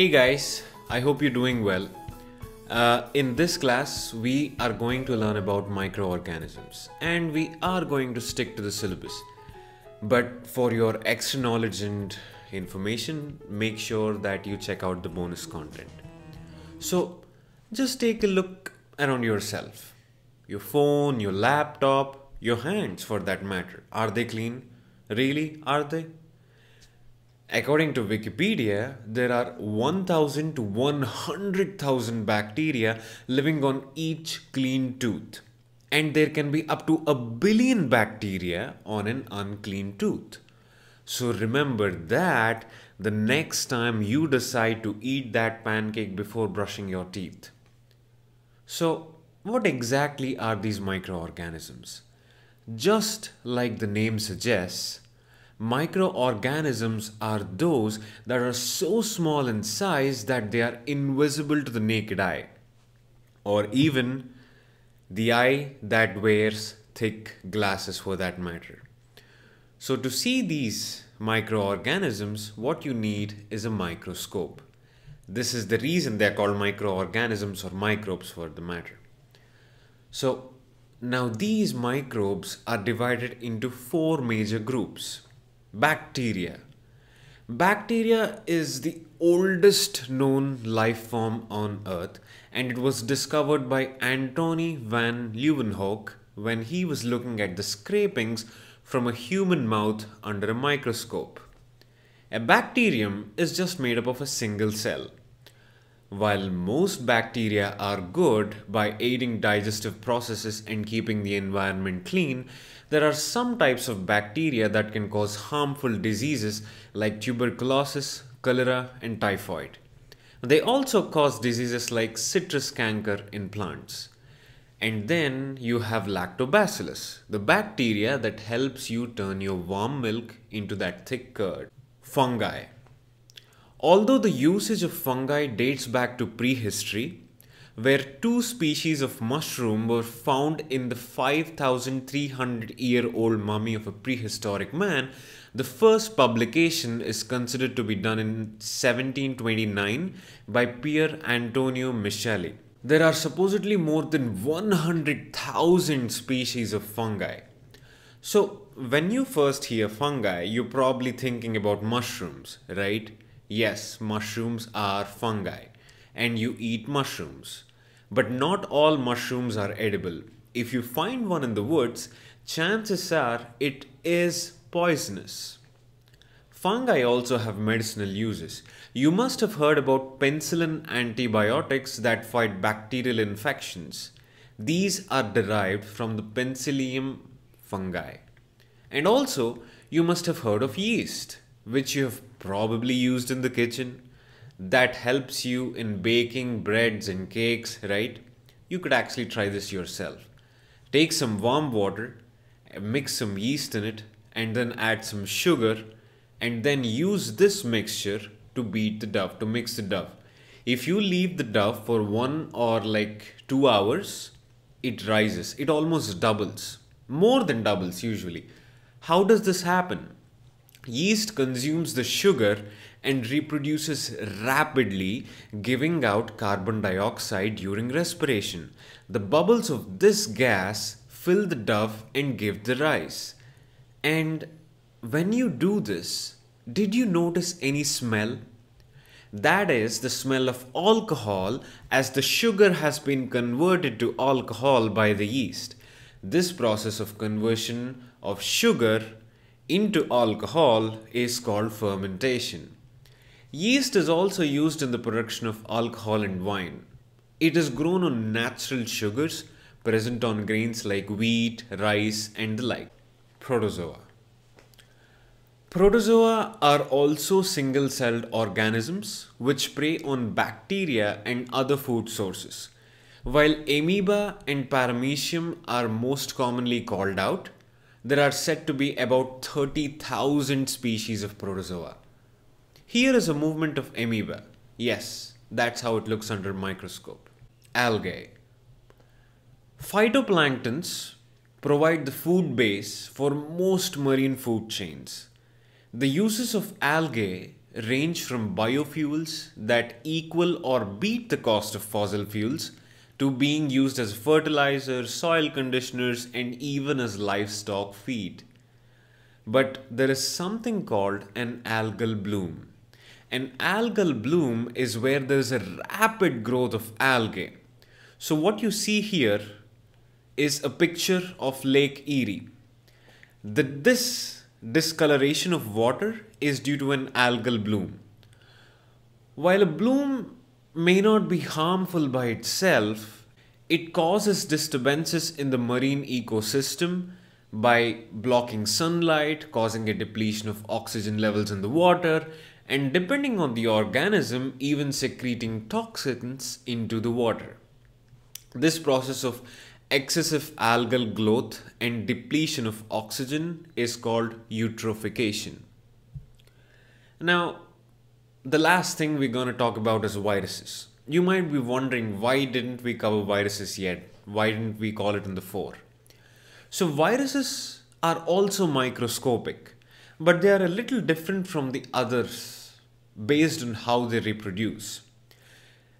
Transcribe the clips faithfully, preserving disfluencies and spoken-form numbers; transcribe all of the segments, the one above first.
Hey guys, I hope you're doing well. Uh, in this class, we are going to learn about microorganisms and we are going to stick to the syllabus. But for your extra knowledge and information, make sure that you check out the bonus content. So just take a look around yourself. Your phone, your laptop, your hands for that matter. Are they clean? Really? Are they? According to Wikipedia, there are one thousand to one hundred thousand bacteria living on each clean tooth. And there can be up to a billion bacteria on an unclean tooth. So remember that the next time you decide to eat that pancake before brushing your teeth. So what exactly are these microorganisms? Just like the name suggests, microorganisms are those that are so small in size that they are invisible to the naked eye, or even the eye that wears thick glasses for that matter. So to see these microorganisms, what you need is a microscope. This is the reason they are called microorganisms or microbes for the matter. So now these microbes are divided into four major groups. Bacteria. Bacteria is the oldest known life form on Earth, and it was discovered by Antonie van Leeuwenhoek when he was looking at the scrapings from a human mouth under a microscope. A bacterium is just made up of a single cell. While most bacteria are good by aiding digestive processes and keeping the environment clean, there are some types of bacteria that can cause harmful diseases like tuberculosis, cholera, and typhoid. They also cause diseases like citrus canker in plants. And then you have lactobacillus, the bacteria that helps you turn your warm milk into that thick curd. Fungi. Although the usage of fungi dates back to prehistory, where two species of mushroom were found in the five thousand three hundred year old mummy of a prehistoric man, the first publication is considered to be done in seventeen twenty-nine by Pier Antonio Micheli. There are supposedly more than one hundred thousand species of fungi. So when you first hear fungi, you're probably thinking about mushrooms, right? Yes, mushrooms are fungi and you eat mushrooms, but not all mushrooms are edible. If you find one in the woods, chances are it is poisonous. Fungi also have medicinal uses. You must have heard about penicillin antibiotics that fight bacterial infections. These are derived from the penicillium fungi. And also, you must have heard of yeast, which you have probably used in the kitchen, that helps you in baking breads and cakes, right? You could actually try this yourself. Take some warm water, mix some yeast in it, and then add some sugar, and then use this mixture to beat the dough, to mix the dough. If you leave the dough for one or like two hours, it rises. It almost doubles, more than doubles usually. How does this happen? Yeast consumes the sugar and reproduces rapidly, giving out carbon dioxide during respiration. The bubbles of this gas fill the dough and give the rise. And when you do this, did you notice any smell? That is the smell of alcohol, as the sugar has been converted to alcohol by the yeast. This process of conversion of sugar into alcohol is called fermentation. Yeast is also used in the production of alcohol and wine. It is grown on natural sugars present on grains like wheat, rice, and the like. Protozoa. Protozoa are also single-celled organisms which prey on bacteria and other food sources. While amoeba and paramecium are most commonly called out, there are said to be about thirty thousand species of protozoa. Here is a movement of amoeba. Yes, that's how it looks under microscope. Algae. Phytoplanktons provide the food base for most marine food chains. The uses of algae range from biofuels that equal or beat the cost of fossil fuels to being used as fertilizer, soil conditioners, and even as livestock feed. But there is something called an algal bloom. An algal bloom is where there is a rapid growth of algae. So what you see here is a picture of Lake Erie. The, this discoloration of water is due to an algal bloom. While a bloom may not be harmful by itself, it causes disturbances in the marine ecosystem by blocking sunlight, causing a depletion of oxygen levels in the water, and depending on the organism, even secreting toxins into the water. This process of excessive algal growth and depletion of oxygen is called eutrophication. Now, the last thing we're going to talk about is viruses. You might be wondering, why didn't we cover viruses yet? Why didn't we call it in the fore? So viruses are also microscopic, but they are a little different from the others based on how they reproduce.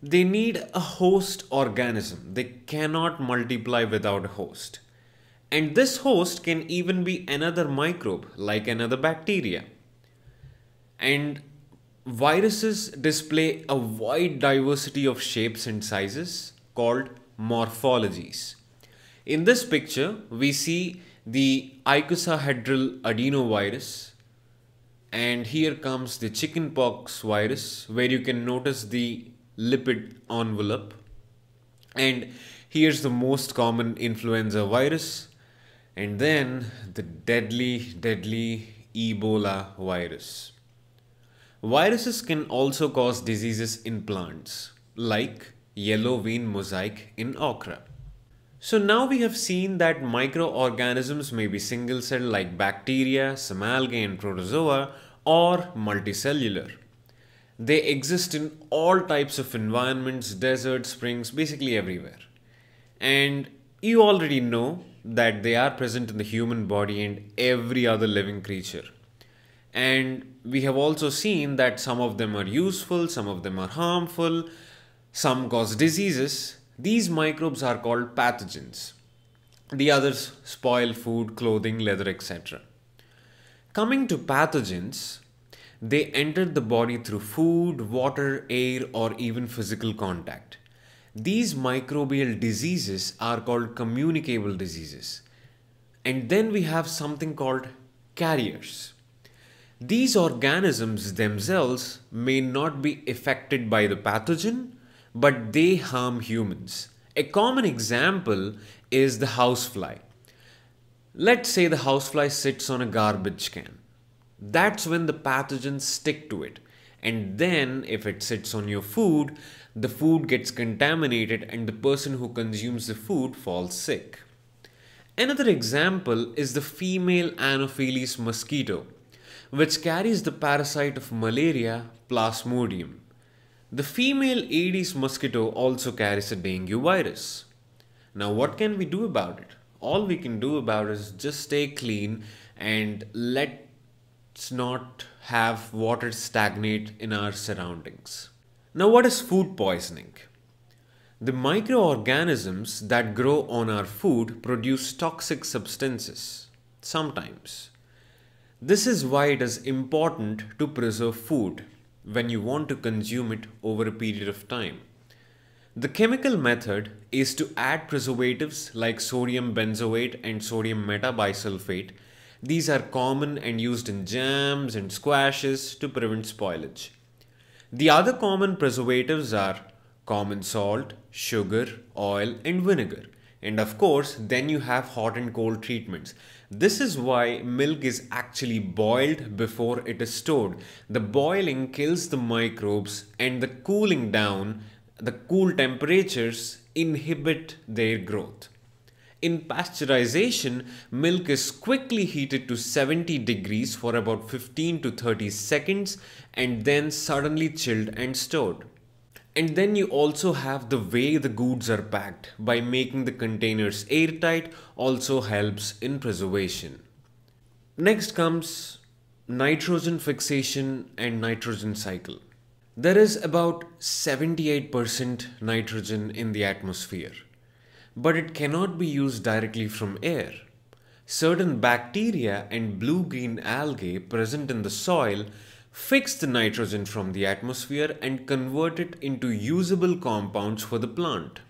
They need a host organism. They cannot multiply without a host. And this host can even be another microbe, like another bacteria. And viruses display a wide diversity of shapes and sizes called morphologies. In this picture, we see the icosahedral adenovirus, and here comes the chickenpox virus, where you can notice the lipid envelope. And here's the most common influenza virus, and then the deadly, deadly Ebola virus. Viruses can also cause diseases in plants, like yellow vein mosaic in okra. So now we have seen that microorganisms may be single cell like bacteria, some algae and protozoa, or multicellular. They exist in all types of environments, deserts, springs, basically everywhere. And you already know that they are present in the human body and every other living creature. And we have also seen that some of them are useful, some of them are harmful, some cause diseases. These microbes are called pathogens. The others spoil food, clothing, leather, et cetera. Coming to pathogens, they enter the body through food, water, air, or even physical contact. These microbial diseases are called communicable diseases. And then we have something called carriers. These organisms themselves may not be affected by the pathogen, but they harm humans. A common example is the housefly. Let's say the housefly sits on a garbage can. That's when the pathogens stick to it. And then if it sits on your food, the food gets contaminated and the person who consumes the food falls sick. Another example is the female Anopheles mosquito, which carries the parasite of malaria, Plasmodium. The female Aedes mosquito also carries a dengue virus. Now what can we do about it? All we can do about it is just stay clean and let's not have water stagnate in our surroundings. Now what is food poisoning? The microorganisms that grow on our food produce toxic substances, sometimes. This is why it is important to preserve food when you want to consume it over a period of time. The chemical method is to add preservatives like sodium benzoate and sodium metabisulfate. These are common and used in jams and squashes to prevent spoilage. The other common preservatives are common salt, sugar, oil, and vinegar. And of course, then you have hot and cold treatments. This is why milk is actually boiled before it is stored. The boiling kills the microbes, and the cooling down, the cool temperatures inhibit their growth. In pasteurization, milk is quickly heated to seventy degrees for about fifteen to thirty seconds and then suddenly chilled and stored. And then you also have the way the goods are packed by making the containers airtight also helps in preservation. Next comes nitrogen fixation and nitrogen cycle. There is about seventy-eight percent nitrogen in the atmosphere, but it cannot be used directly from air. Certain bacteria and blue-green algae present in the soil fix the nitrogen from the atmosphere and convert it into usable compounds for the plant.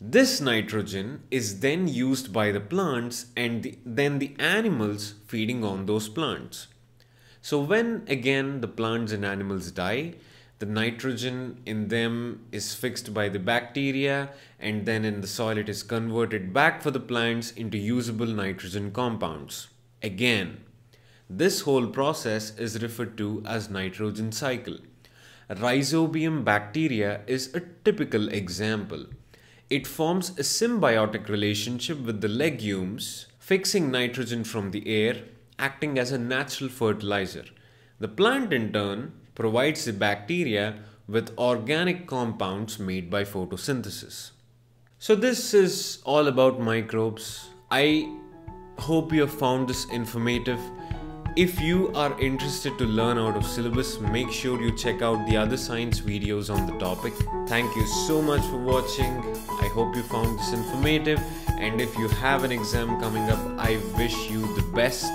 This nitrogen is then used by the plants and the, then the animals feeding on those plants. So when again the plants and animals die, the nitrogen in them is fixed by the bacteria and then in the soil it is converted back for the plants into usable nitrogen compounds. Again, this whole process is referred to as nitrogen cycle. Rhizobium bacteria is a typical example. It forms a symbiotic relationship with the legumes, fixing nitrogen from the air, acting as a natural fertilizer. The plant in turn provides the bacteria with organic compounds made by photosynthesis. So this is all about microbes. I hope you have found this informative. If you are interested to learn out of syllabus, make sure you check out the other science videos on the topic. Thank you so much for watching. I hope you found this informative, and if you have an exam coming up, I wish you the best.